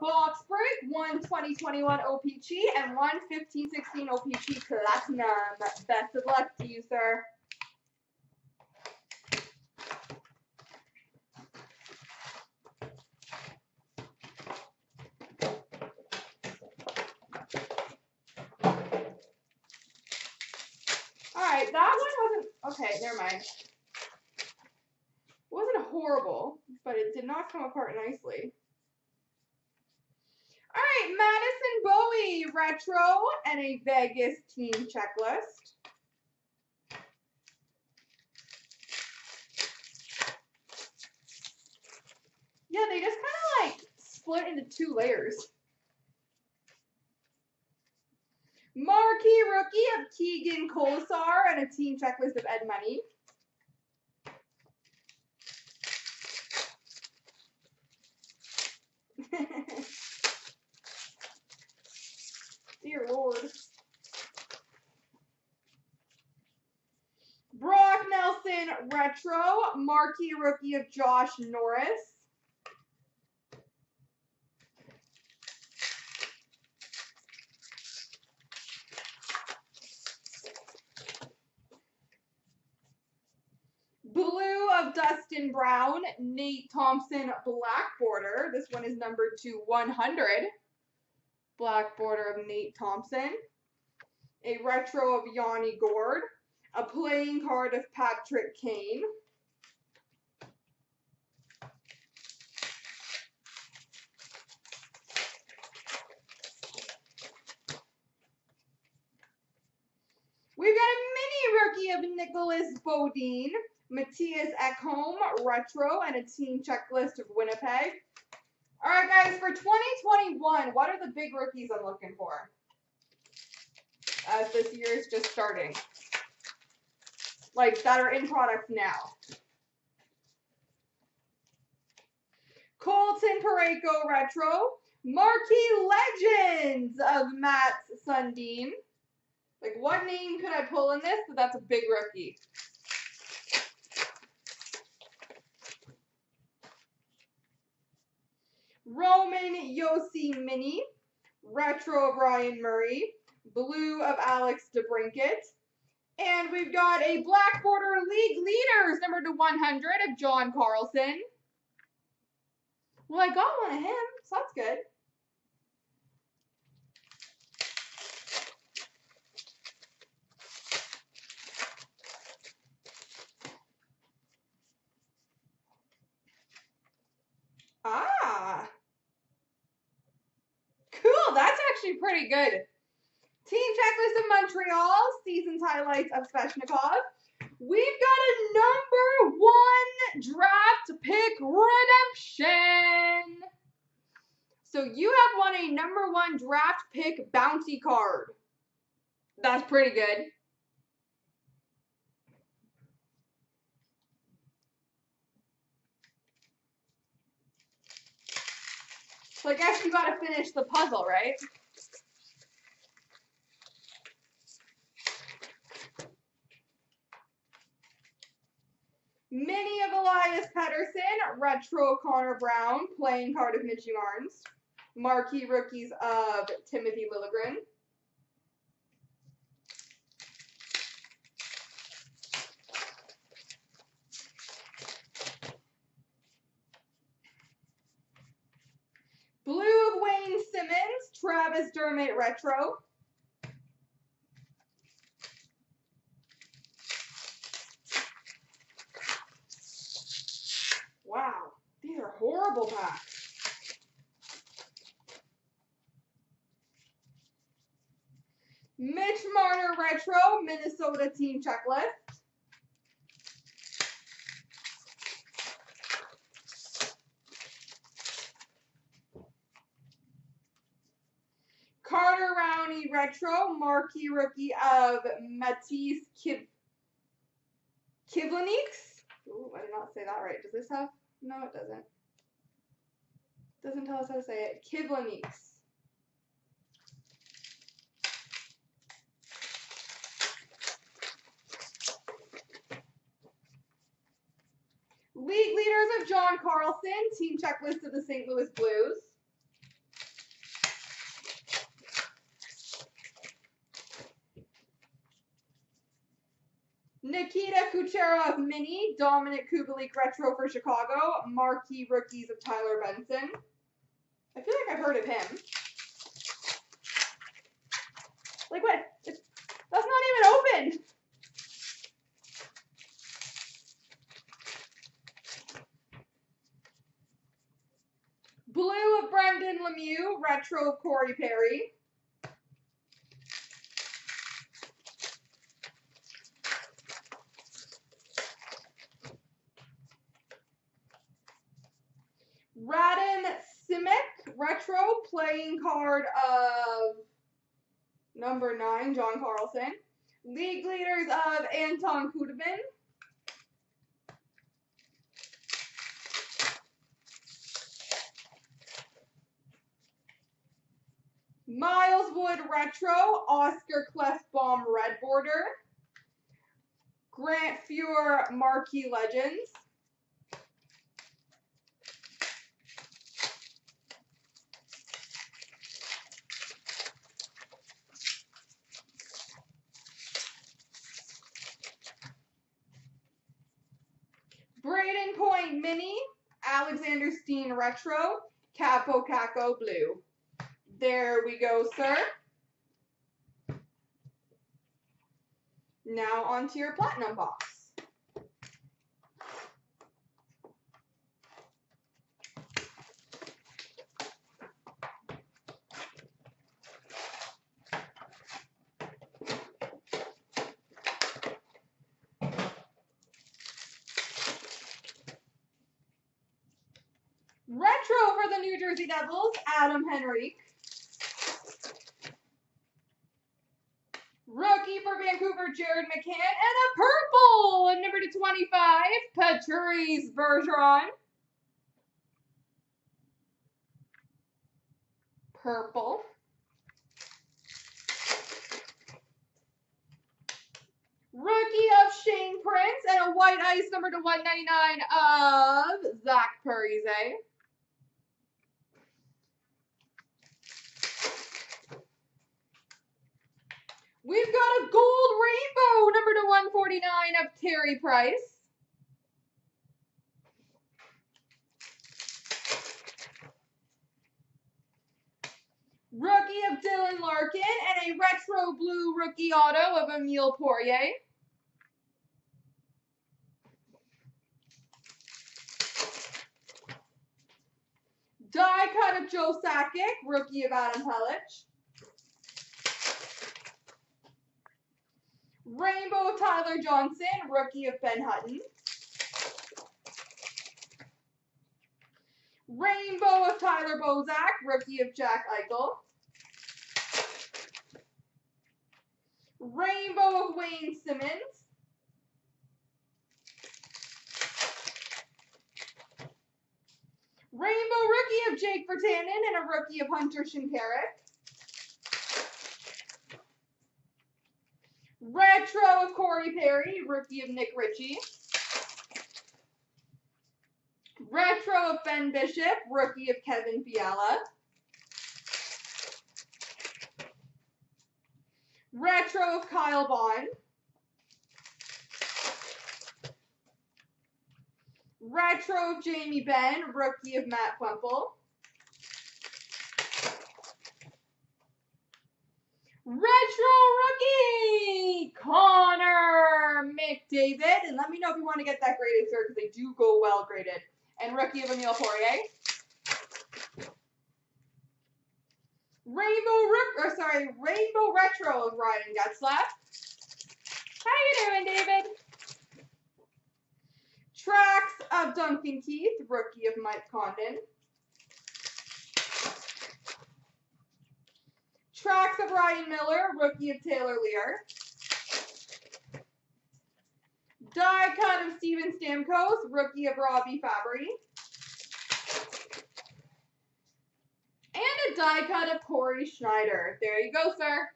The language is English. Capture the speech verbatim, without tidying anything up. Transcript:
box break, one twenty twenty-one O P G and one fifteen sixteen O P G Platinum. Best of luck to you, sir. All right, that one wasn't, okay, never mind. Wasn't horrible, but it did not come apart nicely. All right, Madison Bowie retro and a Vegas team checklist. Yeah, they just kind of like split into two layers. Marquee rookie of Keegan Colisar and a team checklist of Ed Money. Dear Lord. Brock Nelson retro, marquee rookie of Josh Norris. Blue of Dustin Brown, Nate Thompson black border. This one is numbered to one hundred. Black border of Nate Thompson, a retro of Yanni Gourde, a playing card of Patrick Kane, we've got a mini rookie of Nicholas Bodine, Matthias Ekholm retro, and a team checklist of Winnipeg. All right, guys, for twenty twenty-one, what are the big rookies I'm looking for as this year is just starting? Like, that are in product now. Colton Pareko retro. Marquee Legends of Mats Sundin. Like, what name could I pull in this? But that's a big rookie. Roman Yossi mini, retro of Ryan Murray, blue of Alex DeBrinket, and we've got a black border league leaders number to one hundred of John Carlson. Well, I got one of him, so that's good. Pretty good. Team checklist of Montreal, season's highlights of Sveshnikov. We've got a number one draft pick redemption. So you have won a number one draft pick bounty card. That's pretty good. So I guess you got to finish the puzzle, right? Mini of Elias Patterson, retro Connor Brown, playing card of Mitchy Barnes, marquee rookies of Timothy Willegrin. Blue of Wayne Simmons, Travis Dermott retro. Wow, these are horrible packs. Mitch Marner retro, Minnesota team checklist. Carter Rowney retro, marquee rookie of Matisse Kib Kivluniks. Ooh, I did not say that right. Does this have? No, it doesn't. It doesn't tell us how to say it. Kivluniks. League leaders of John Carlson, team checklist of the Saint Louis Blues. Nikita Kucherov mini, Dominic Kubelik retro for Chicago, marquee rookies of Tyler Benson. I feel like I've heard of him. Like what? It's, that's not even open. Blue of Brandon Lemieux, retro of Corey Perry. Retro playing card of number nine, John Carlson. League leaders of Anton Kudobin. Miles Wood retro, Oscar Klesbom red border. Grant Fuhr marquee legends. Mini, Alexander Steen retro, Capo Caco blue. There we go, sir. Now onto your platinum box. Retro for the New Jersey Devils, Adam Henrique. Rookie for Vancouver, Jared McCann. And a purple, number two twenty-five, Patrice Bergeron. Purple. Rookie of Shane Prince. And a white ice, number one ninety-nine of Zach Parise. We've got a gold rainbow, number to one forty-nine of Carey Price. Rookie of Dylan Larkin and a retro blue rookie auto of Emile Poirier. Die cut of Joe Sakic, rookie of Adam Pellich. Rainbow of Tyler Johnson, rookie of Ben Hutton. Rainbow of Tyler Bozak, rookie of Jack Eichel. Rainbow of Wayne Simmons. Rainbow rookie of Jake Virtanen and a rookie of Hunter Shinkarik. Retro of Corey Perry, rookie of Nick Ritchie. Retro of Ben Bishop, rookie of Kevin Fiala. Retro of Kyle Bond. Retro of Jamie Benn, rookie of Matt Plemple. Retro rookie, Connor McDavid. And let me know if you want to get that graded, sir, because they do go well graded. And rookie of Emile Poirier. Rainbow Rook, or sorry, Rainbow Retro of Ryan Getzlaf. How you doing, David? Tracks of Duncan Keith, rookie of Mike Condon. Tracks of Ryan Miller, rookie of Taylor Lear. Die cut of Steven Stamkos, rookie of Robbie Fabry. And a die cut of Corey Schneider. There you go, sir.